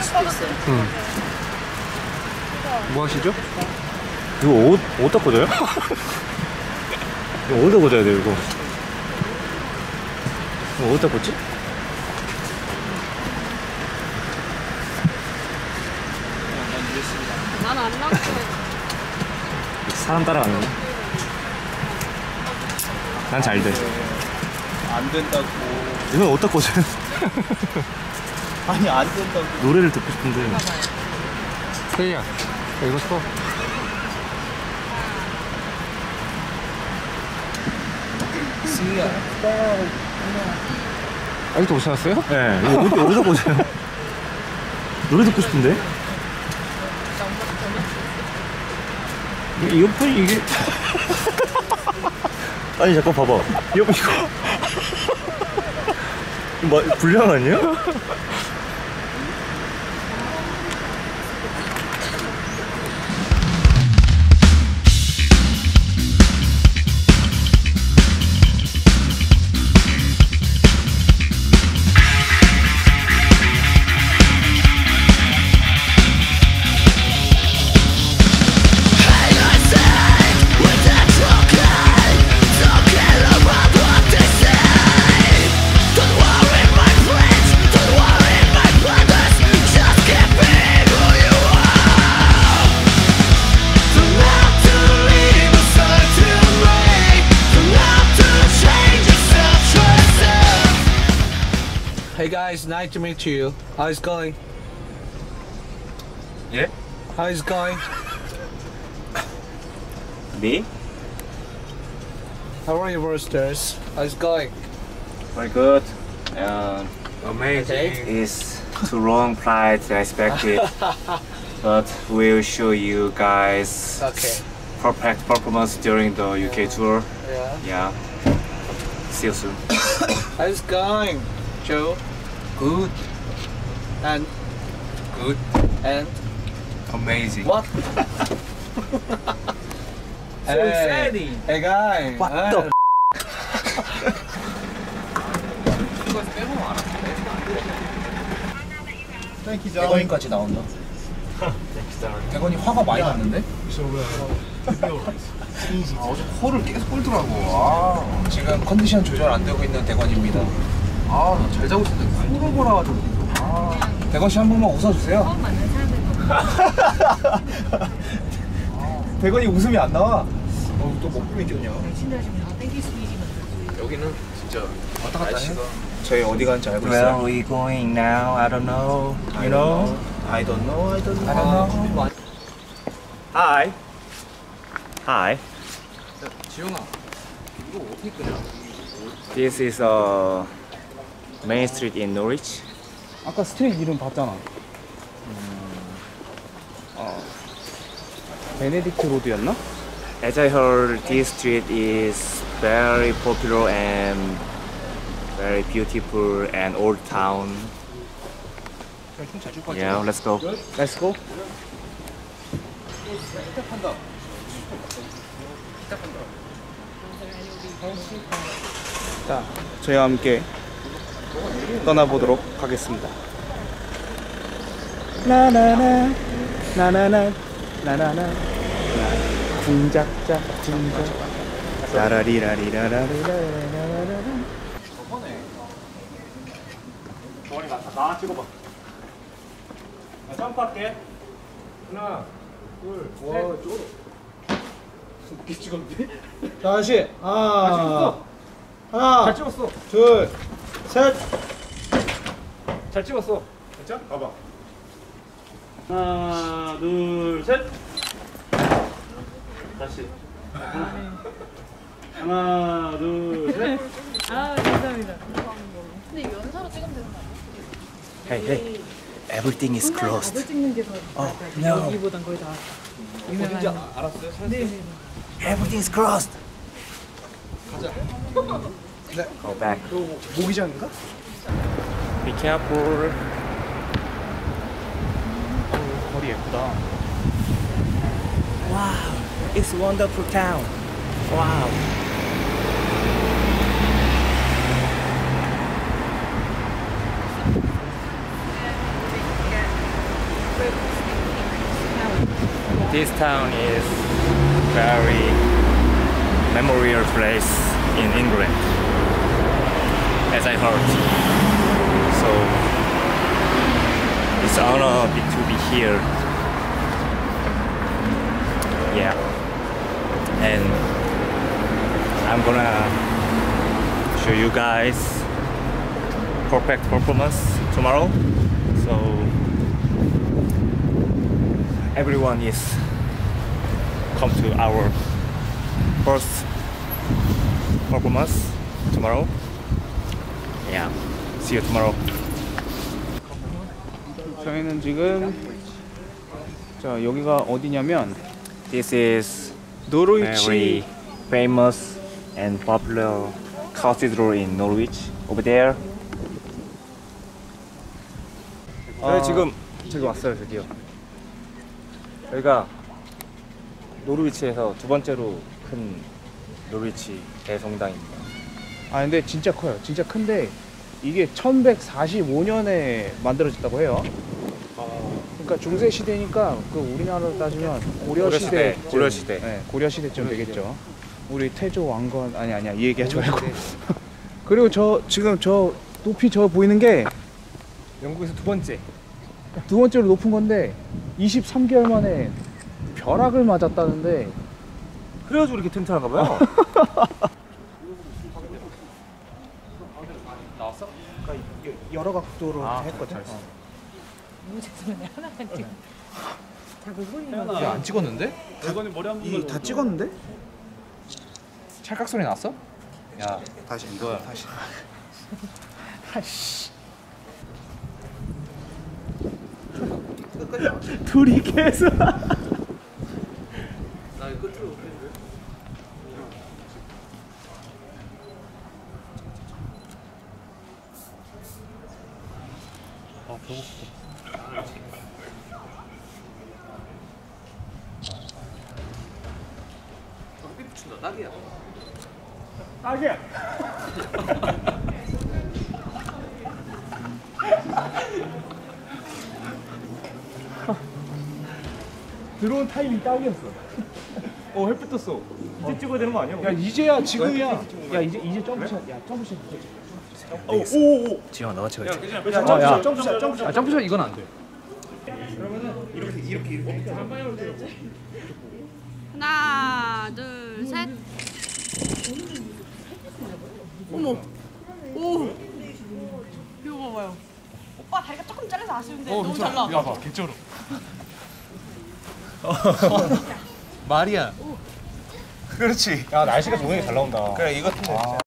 받을 수도 있어요. 뭐 하시죠? 이거 어디다 꽂아요? 이거 어디다 꽂아야 돼요, 이거? 이거 어디다 꽂지? 난 안 나올 거예요. 사람 따라가는 거. 난 잘 돼. 안 된다고. 이건 어디다 꽂아요? 아니, 안 된다고. 노래를 듣고 싶은데. 세희야, 이거 써. 승희야. 아직도 못 찾았어요? 네. 이거 어디다 꽂아요? 노래 듣고 싶은데? 이어폰이 이게 아니 잠깐 봐봐. 이어폰 이거 불량 아니야? Hey guys, nice to meet you. How is it going? Yeah? How is it going? Me? How are you, Bursters? How is it going? Very good. Amazing. It's the wrong price I expected. But we'll show you guys perfect performance during the UK tour. Yeah. See you soon. How is it going? Joe, good and good and amazing. What? So exciting. Hey guy. What the? Thank you, darling. 대건이까지 나온다. Thank you, darling. 대건이 화가 많이 났는데? 어제 코를 계속 꼴더라고. 아, 지금 컨디션 조절 안 되고 있는 대건입니다. 아, 나 잘 자고 있었는데 코로 골아가지고. 아, 대건 씨 한 번만 웃어주세요. 처음 만난 사람들. 대건이 웃음이 안 나와. 또 못 보면 있겠냐. 여기는 진짜 왔다 갔다 해. 저희 어디 가는지 알고 있어요? Where are we going now? I don't know. You know? I don't know. I don't know. Hi. Hi. 지용아, 이거 어떻게 끄냐? This is a Main Street in Norwich. 아까 스트릿 이름 봤잖아. 베네딕트 로드였나? As I heard, this street is very popular and very beautiful and old town. Yeah, let's go. Let's go. 자, 저희와 함께 떠나보도록 하겠습니다. 나나나 나나나 나나나 징작작 징작 라라리라리라라라라라라라. 저번에 조원이가 나 찍어봐. 나 점프할게. 하나 둘 셋. 웃기 찍었는데? 다시 하나 잘 찍었어. 둘 셋! 잘 찍었어. 됐죠? 가봐. 하나, 둘, 셋! 다시. 하나, 둘, 셋! 아, 감사합니다. 근데 이거 연사로 찍으면 되는 거 아니야? Hey, hey. Everything is closed. Oh, no. 여기보단 거의 다 어딘지 알았어요? 네. Everything is closed. 가자. Go back. 모기장인가? Be careful. 거리 예쁘다. Wow, it's a wonderful town. Wow. This town is very memorial place in England, as I heard. So it's an honor to be here. Yeah, and I'm gonna show you guys perfect performance tomorrow. So everyone is come to our first performance tomorrow. Yeah, see you tomorrow. 저희는 지금 자 여기가 어디냐면 this is 노르위치 famous and popular cathedral in Norwich over there. 저희 지금 저기 왔어요. 드디어 저희가 노르위치에서 두 번째로 큰 노르위치 대성당입니다. 아 근데 진짜 커요. 진짜 큰데 이게 1145년에 만들어졌다고 해요. 그러니까 중세 시대니까 그 우리나라로 따지면 고려 시대. 네, 고려 시대쯤 되겠죠. 우리 태조 왕건 아니 이 얘기하지 말고. 그리고 저 지금 저 높이 저 보이는 게 영국에서 두 번째로 높은 건데 23개월 만에 벼락을 맞았다는데 그래가지고 이렇게 튼튼한가 봐요. 나왔어? 그러니까 여러 각도로 했거든. 무책임하네. 하나만 찍. 안 찍었는데? 다 찍었는데? 찰칵 소리 났어? 야 다시 이거야. 다시. 둘이 계속. 나 이거 끝으로 못 했는데. 아 배고프다. 햇빛 붙인다. 딱이야. 딱이야. 들어온 타이밍 딱이었어. 햇빛 떴어. 이제 찍어야 되는 거 아니야? 야 이제야 지금이야. 야 이제 점프샷. 야 점프샷. 오오오. 지영아 너가 찍어야 돼. 야 점프샷. 아 점프샷 이건 안 돼. 그러면은 이렇게. 하나 둘 셋. 어머. 오. 이거 봐요. 오빠 다리가 조금 잘려서 아쉬운데 너무 잘 나와. 야 봐 개쩔어. 말이야. 그렇지. 야 날씨가 동영이 잘 나온다. 그래 이거 같은데.